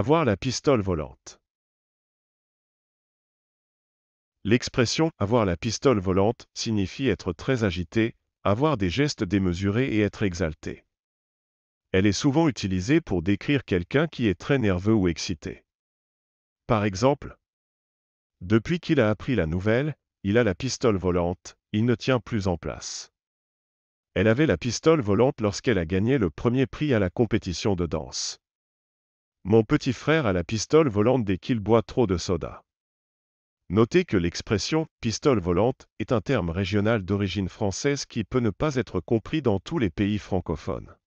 Avoir la pistole volante. L'expression « avoir la pistole volante » signifie être très agité, avoir des gestes démesurés et être exalté. Elle est souvent utilisée pour décrire quelqu'un qui est très nerveux ou excité. Par exemple, depuis qu'il a appris la nouvelle, il a la pistole volante, il ne tient plus en place. Elle avait la pistole volante lorsqu'elle a gagné le premier prix à la compétition de danse. Mon petit frère a la pistole volante dès qu'il boit trop de soda. Notez que l'expression « pistole volante » est un terme régional d'origine française qui peut ne pas être compris dans tous les pays francophones.